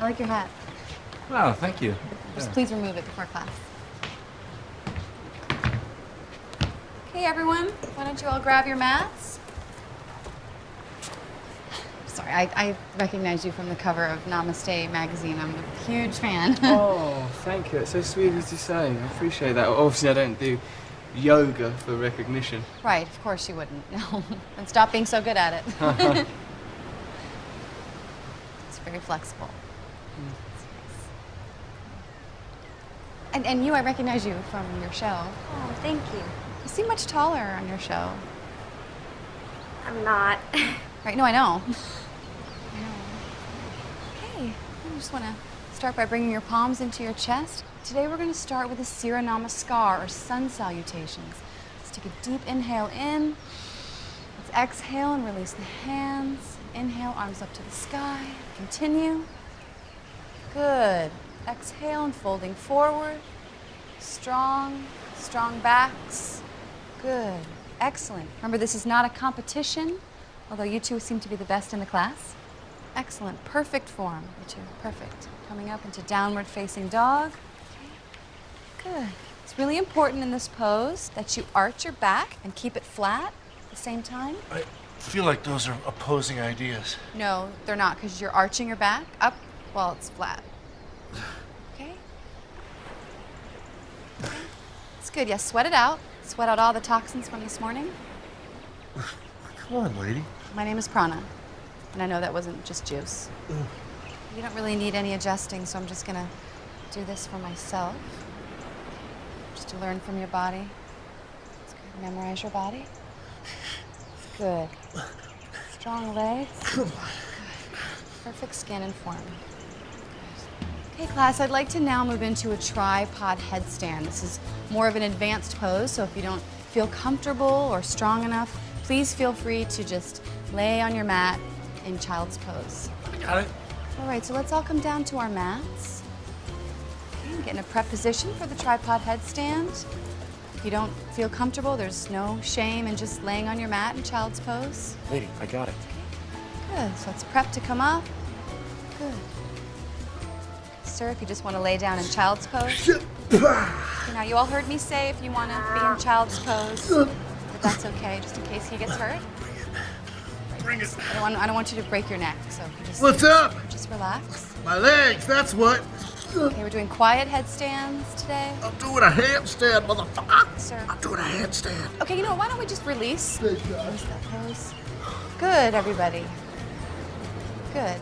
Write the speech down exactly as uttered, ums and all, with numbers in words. I like your hat. Wow, thank you. Just yeah. Please remove it before class. Hey, everyone. Why don't you all grab your mats? Sorry, I, I recognize you from the cover of Namaste magazine. I'm a huge fan. Oh, thank you. It's so sweet of you to say. I appreciate that. Obviously, I don't do yoga for recognition. Right, of course you wouldn't. No. And stop being so good at it. It's very flexible. Mm. And, and you, I recognize you from your show. Oh, thank you. You seem much taller on your show. I'm not. Right, no, I know. I know. Okay, I just want to start by bringing your palms into your chest. Today we're going to start with the Surya Namaskar, or sun salutations. Let's take a deep inhale in. Let's exhale and release the hands. Inhale, arms up to the sky. Continue. Good. Exhale and folding forward. Strong, strong backs. Good, excellent. Remember, this is not a competition, although you two seem to be the best in the class. Excellent, perfect form, you two, perfect. Coming up into downward facing dog. Okay. Good. It's really important in this pose that you arch your back and keep it flat at the same time. I feel like those are opposing ideas. No, they're not, because you're arching your back up while it's flat. Okay. It's good. Yes, yeah, sweat it out. Sweat out all the toxins from this morning. Come on, lady. My name is Prana, and I know that wasn't just juice. Ugh. You don't really need any adjusting, so I'm just gonna do this for myself, just to learn from your body. It's good. Memorize your body. It's good. Strong legs. Good. Perfect skin and form. Hey class, I'd like to now move into a tripod headstand. This is more of an advanced pose, so if you don't feel comfortable or strong enough, please feel free to just lay on your mat in child's pose. I got it. All right, so let's all come down to our mats. Okay, get in a prep position for the tripod headstand. If you don't feel comfortable, there's no shame in just laying on your mat in child's pose. Lady, I got it. Okay. Good, so let's prep to come up. Good. Sir, if you just want to lay down in child's pose. Now, you all heard me say if you want to be in child's pose, but that's okay, just in case he gets hurt. Bring it. I don't want, I don't want you to break your neck, so just... What's up? Just relax. My legs, that's what. Okay, we're doing quiet headstands today. I'm doing a handstand, motherfucker. Sir. I'm doing a handstand. Okay, you know what, why don't we just release? Release that pose. Good, everybody. Good.